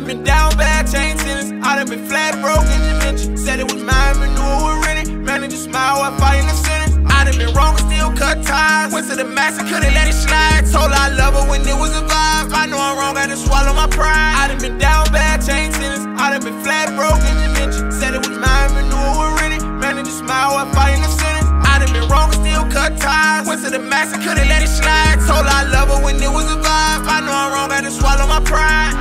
done been down bad, chain sentence. I done been flat broke in the mention. Said it was mine, but knew it was rented. Managed to smile while fighting the sentence. I done been wrong, still cut ties. Went to the max and couldn't let it slide. Told her I love her when it was a vibe. I know I'm wrong, I just swallow my pride. I done been down bad, chain sentence. I done been flat broke in the mention. Said it was mine, but knew it was rented. Managed to smile while fighting the sentence. I done been wrong, still cut ties. Went to the max and couldn't let it slide. Told her I love her when it was a vibe. I know I'm wrong, I just swallow my pride.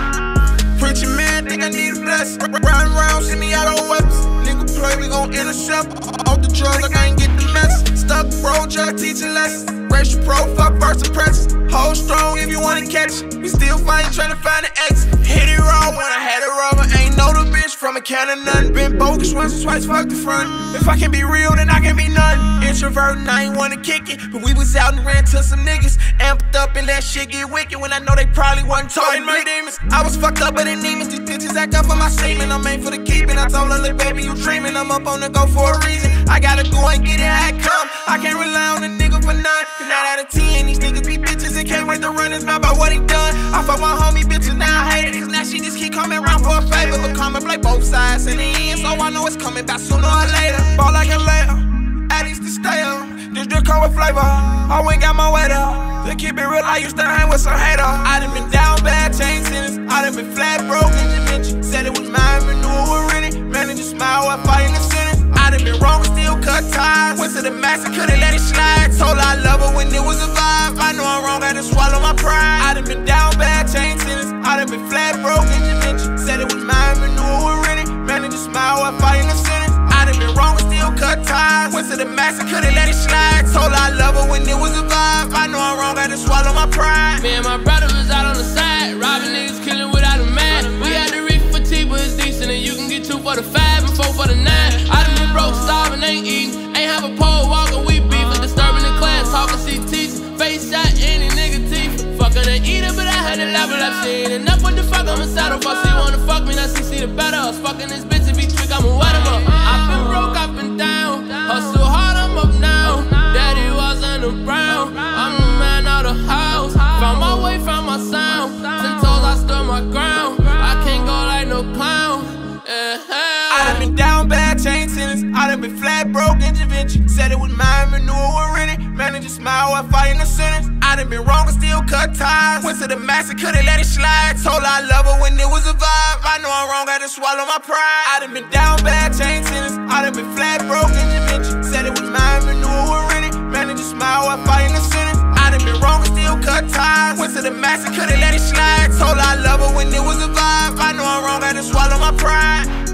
Preacher man, think I need a blessing. Round round, send me out all weapons. Nigga play, we gon' intercept. Off the drugs, like I ain't get the mess. Stuck bro, just teaching lessons. Racial profile, first impressions. Hold strong if you wanna catch it. We still fighting, trying to find an exit. Hit it wrong when I had a rubber. Ain't know the bitch from a can of none. Been bogus once or twice, fuck the front. If I can be real, then I can be none. Introvertin', I ain't wanna kick it. But we was out and ran to some niggas. Amped up and that shit get wicked. When I know they probably wasn't talking my demons. I was fucked up, but they demons. These bitches act up for my statement. I'm ain't for the keeping. I told her, look, baby, you dreaming. I'm up on the go for a reason. I gotta go and get it how it come. I can't rely on a nigga for none. 9 out of 10, these niggas be bitches. It can't wait to run his mouth by what he done. I fuck my homie bitches, now I hate it. Now she just keep coming around for a favor. But coming play both sides in the end. So I know it's coming back sooner or later. Ball like a layer, addicts to stay on. This drink come with flavor, I ain't got my weight up. To keep it real, I used to hang with some hater. I done been down bad, chain sentence. I done been flat broke in the mention. Said it was mine, but knew it was rented. Managed to smile while fighting the sentence. I done been wrong, still cut ties. Went to the max and couldn't let it slide. Told her I love her when it was a vibe. I know I'm wrong, I just swallow my pride. I done been down bad, chain sentence. I done been flat broke in the mention. Said it was mine, but knew it was rented. Managed to smile while fighting the sentence. I done been wrong, still cut ties. Went to the max and couldn't let it slide. Told her I love her when it was a vibe. I know I'm wrong, I just swallow my pride. Me and my brother was out on the side, robbing niggas, killing without a man. We had to reach for tea, but it's decent, and you can get 2 for the 5 and 4 for the 9. I done been broke, starving, ain't eating. Ain't have a pole walking, we beef. Disturbing the class, talking, see teachers. Face shot, any nigga teeth. Fuckin' an eater, but I had to level up. She ain't enough, what the fuck, I'm a saddle fuck. She wanna fuck me, now she see the better. I was fucking this bitch, if he trick, I'ma wet him up. I've been broke, I've been down. Hustle hard, I'm up now. Daddy was on the brown. I'm the man out of house. Found my way, found my sound. 10 toes, I stood my ground. I can't go like no clown. I done been down bad, chain sentence. I done been flat broke intervention. Said it was mine, but knew it was rented. Managed to smile while fighting the sentence. I done been wrong, but still cut ties. Went to the max and couldn't let it slide. Told her I love her when it was a vibe. I know I'm wrong, I just swallow my pride. I done been down bad, chain sentence. I done been flat broke intervention. Said it was mine, but knew it was rented. Managed to smile while fighting the sentence. I done been wrong, but still cut ties. Went to the max and couldn't let it slide. Told her I love her when it was a vibe. I know I'm wrong, I just swallow my pride.